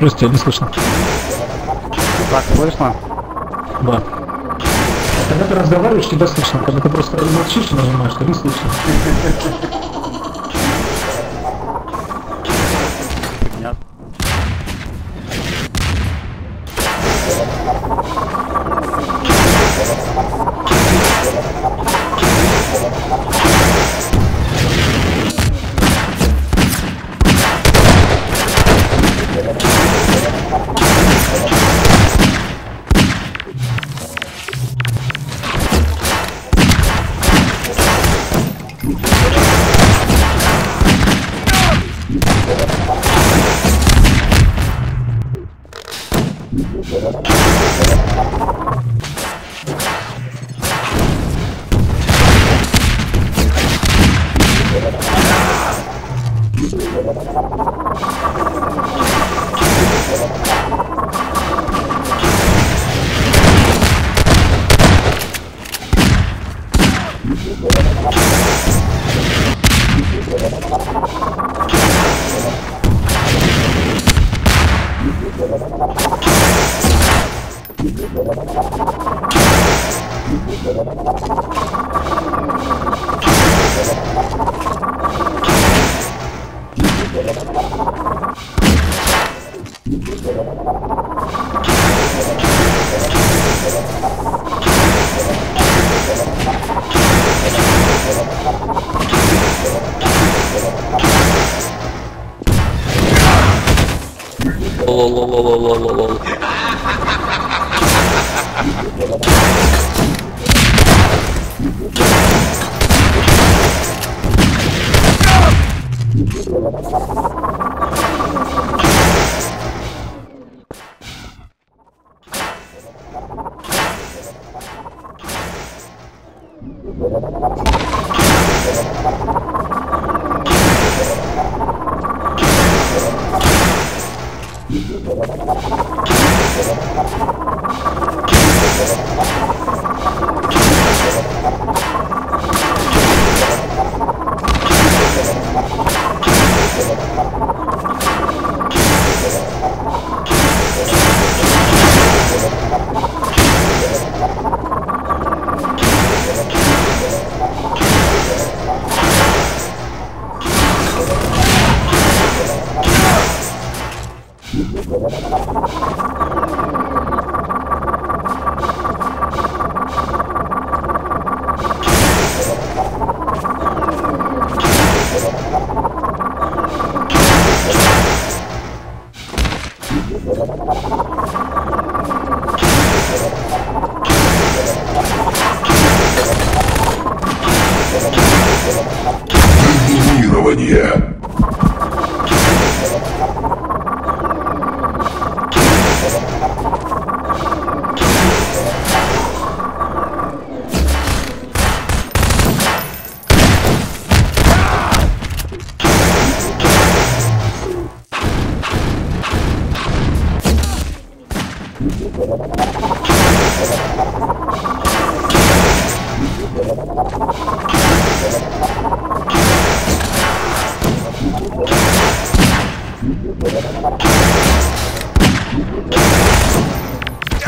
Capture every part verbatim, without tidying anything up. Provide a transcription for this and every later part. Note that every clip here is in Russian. Плюс тебя не слышно. Так, слышно? Да. Когда ты разговариваешь, тебя слышно. Когда ты просто молчишь и нажимаешь, тебя не слышно. Понятно.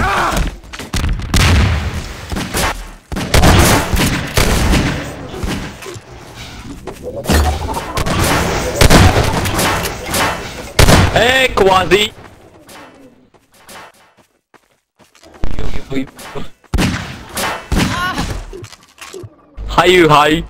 Ah! onesie. You, you, you. Hi, you, hi.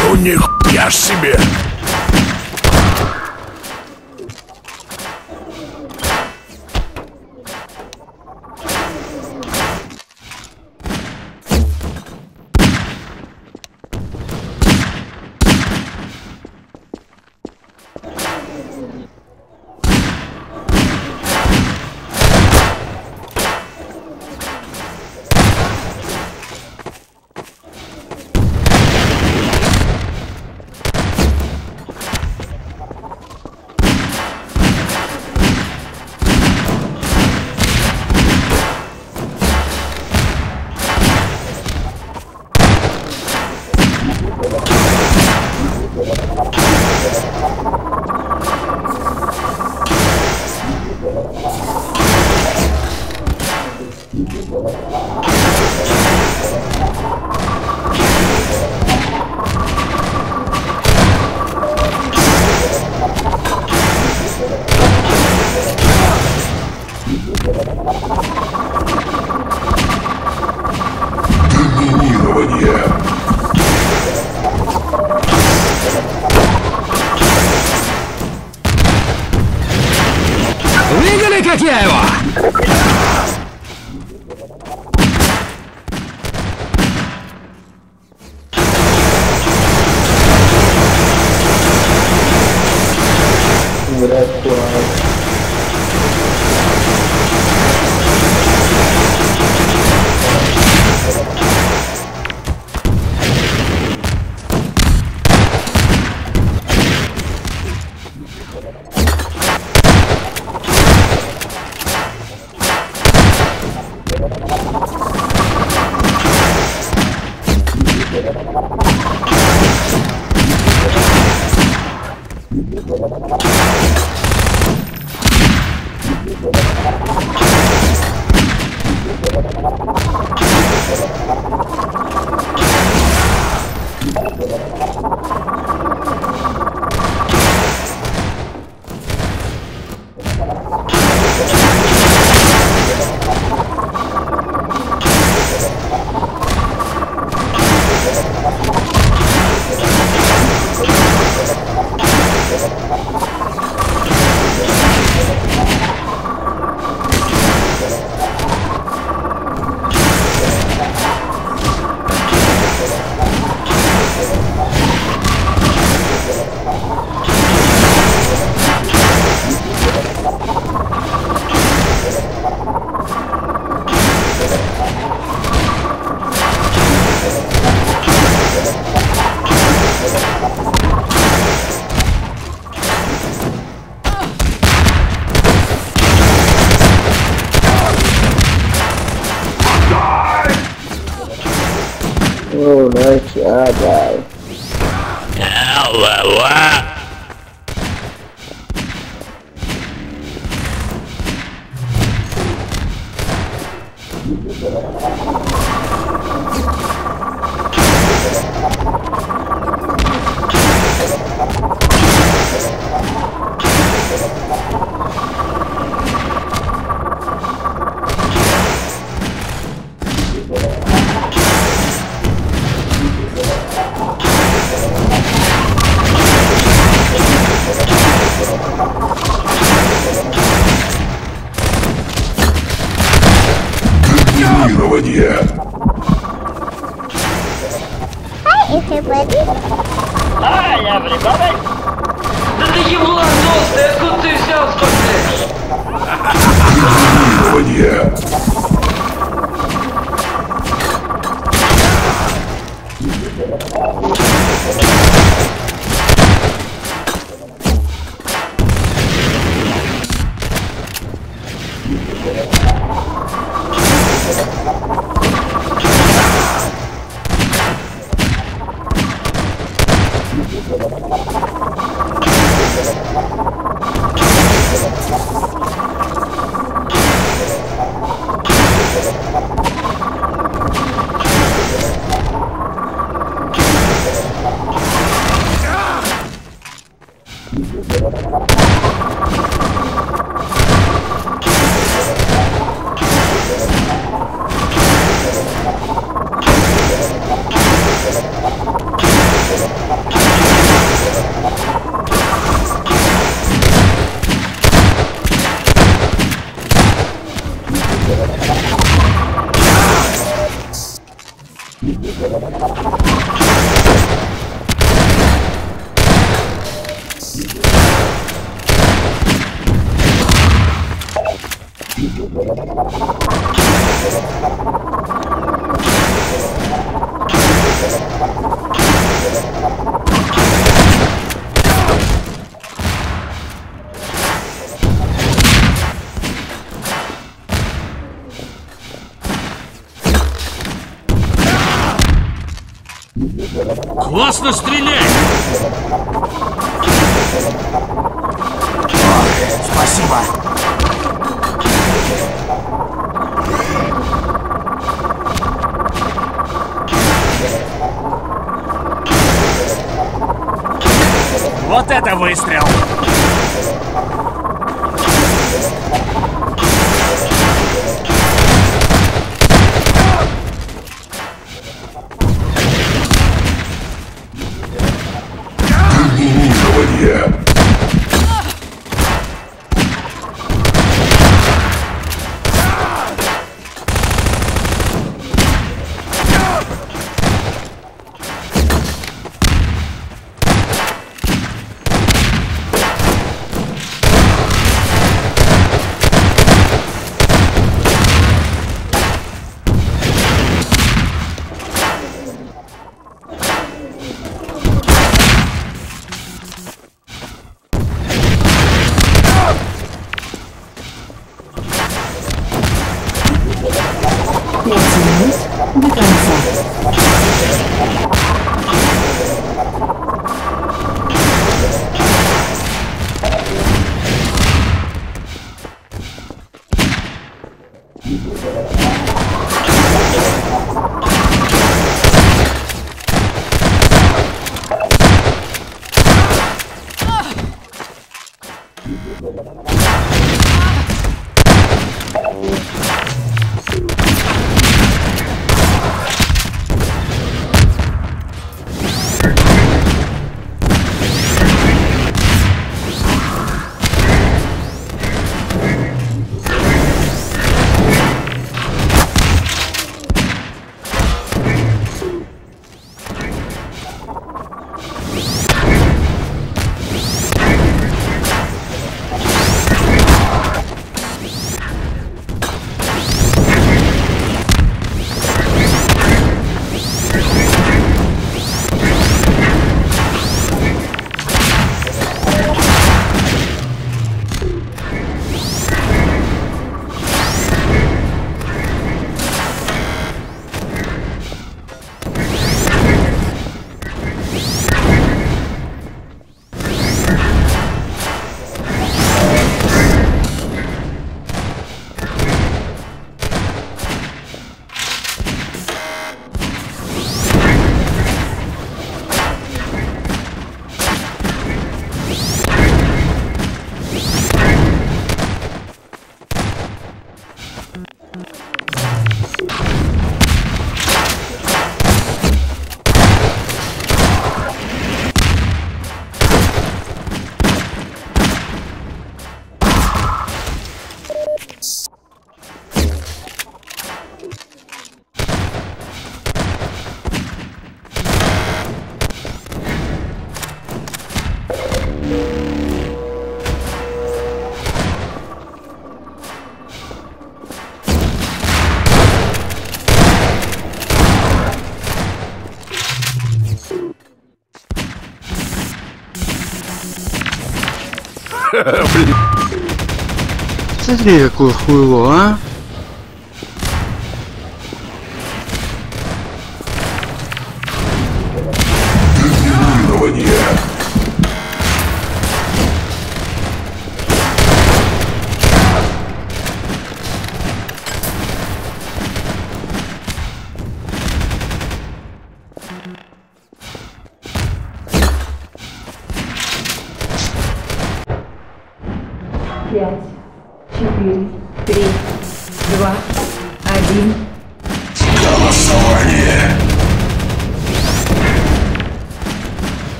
Ну нихуя ж себе! Как я его! Oh, nice job, guys. Yeah, blah, blah. everybody. Да ты еблан толстый, откуда ты взял столько? Классно стреляй! Спасибо! Вот это выстрел! Смотри, какое хуйло, а?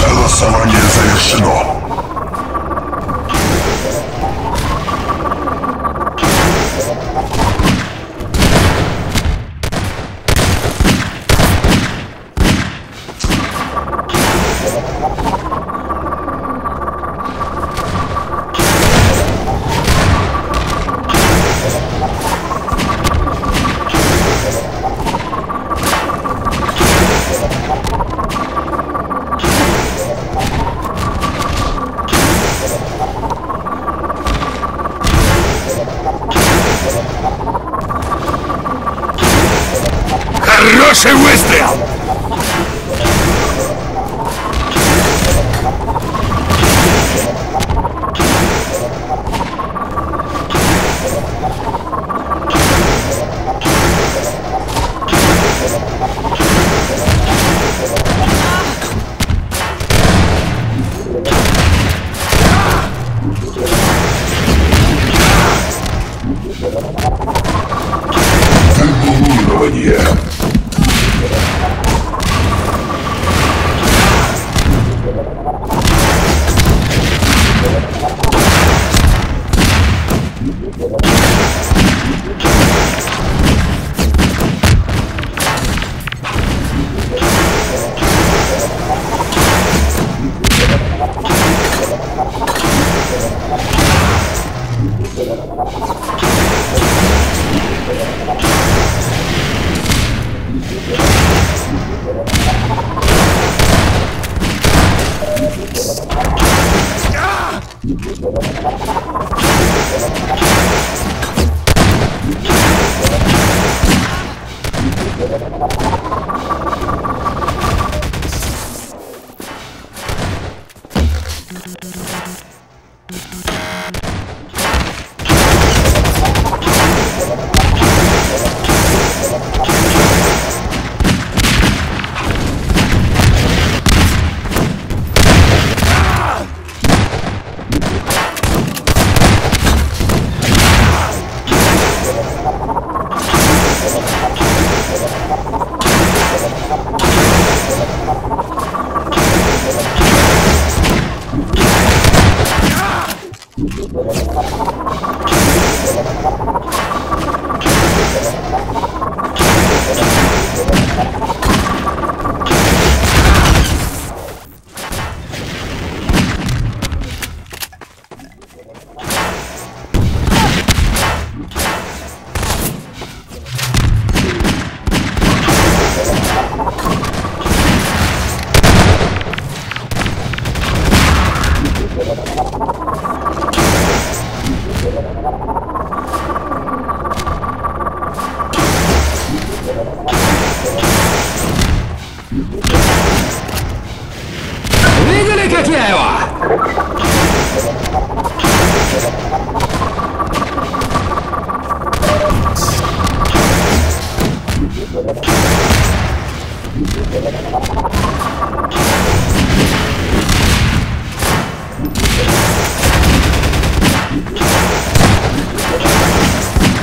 Голосование завершено. Хороший выстрел!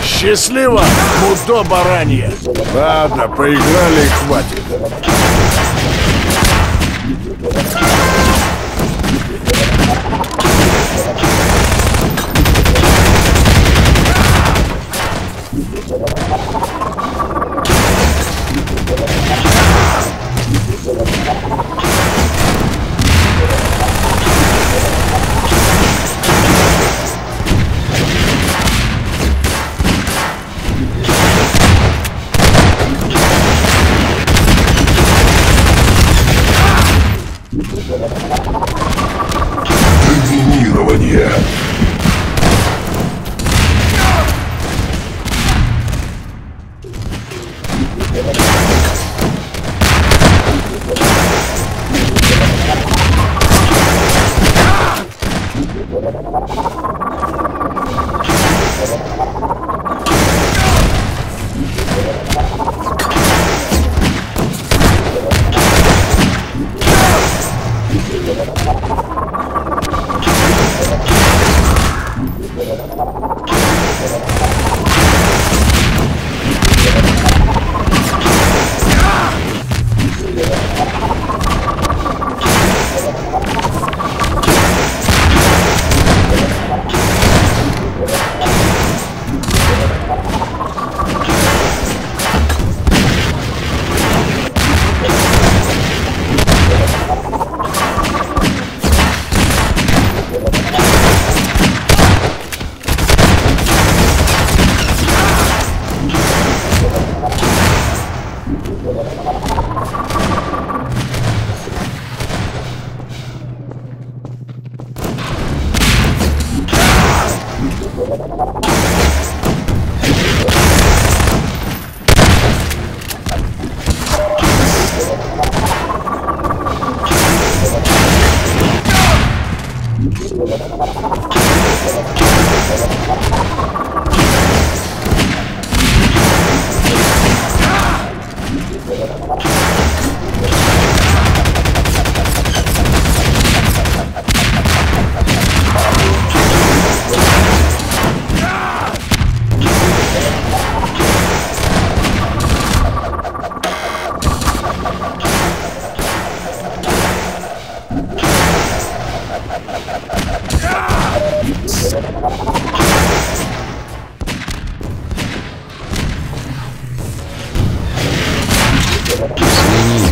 Счастливо, мудо баранье! Ладно, поиграли и хватит. Доминирование. Извини,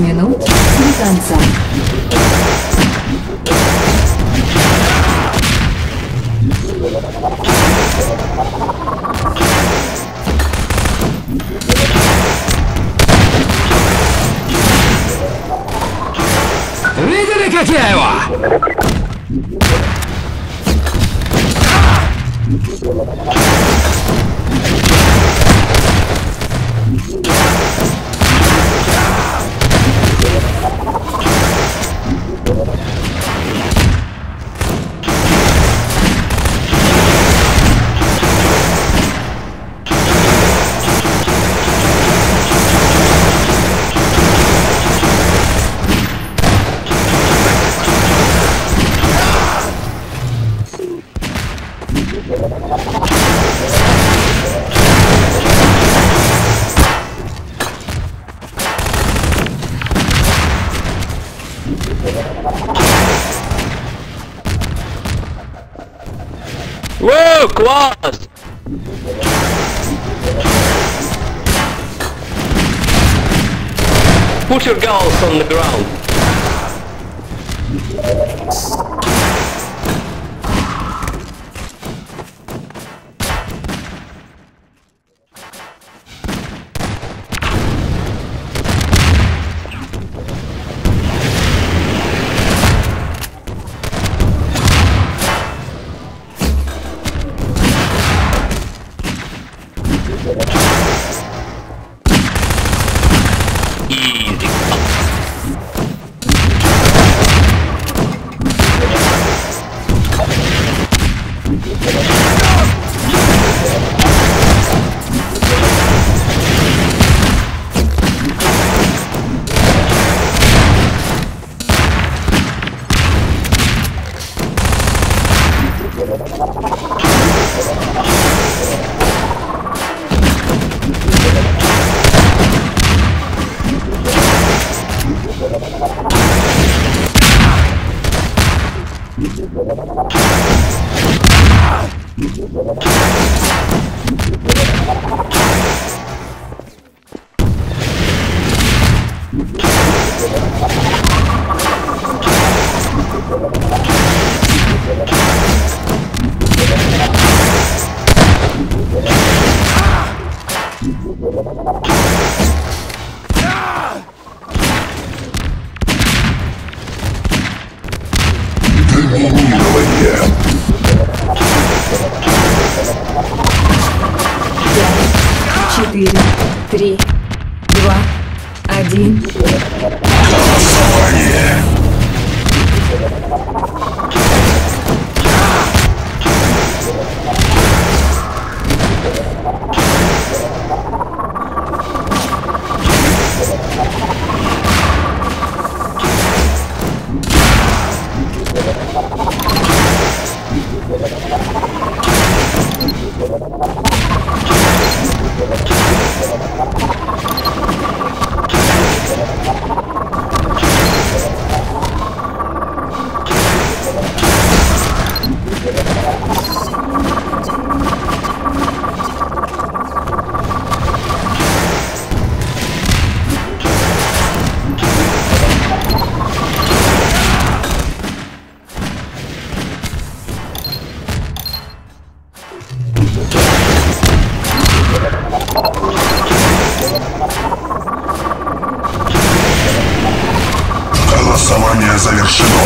zmianą zwycięzca. Видели, какая? Whoa, quad! Put your gals on the ground. Три, два, один. Голосование! Голосование завершено.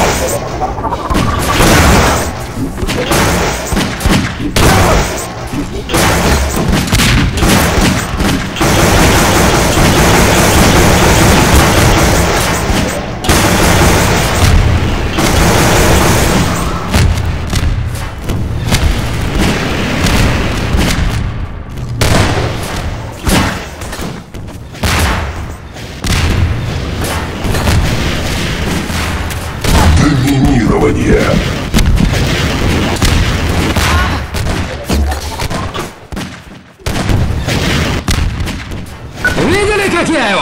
Видели, как я его?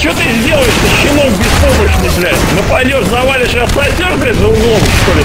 что ты сделаешь, ты щенок беспомощный, блядь? Ну пойдешь, завалишь автосер, блядь, за углом, что ли?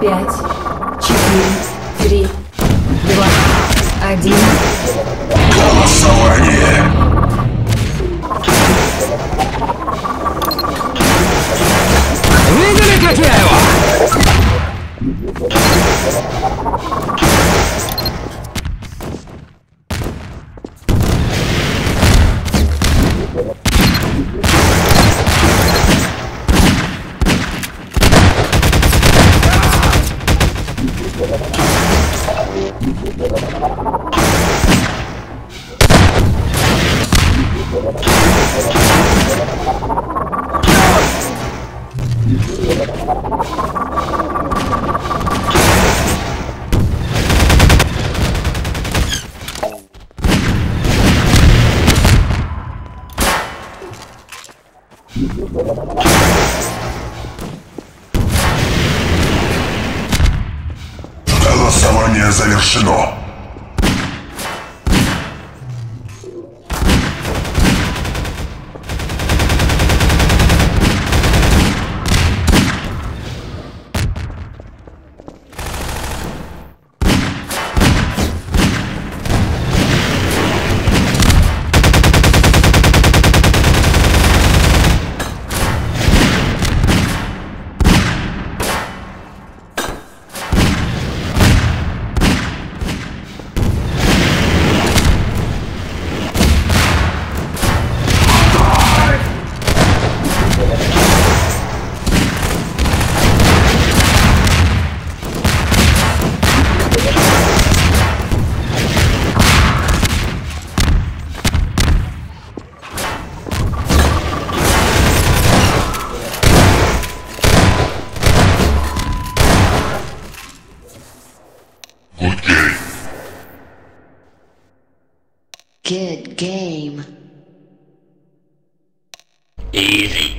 Пять, четыре, три, два, один. Голосование! Видели, как я его? Голосование завершено. Good game. Easy.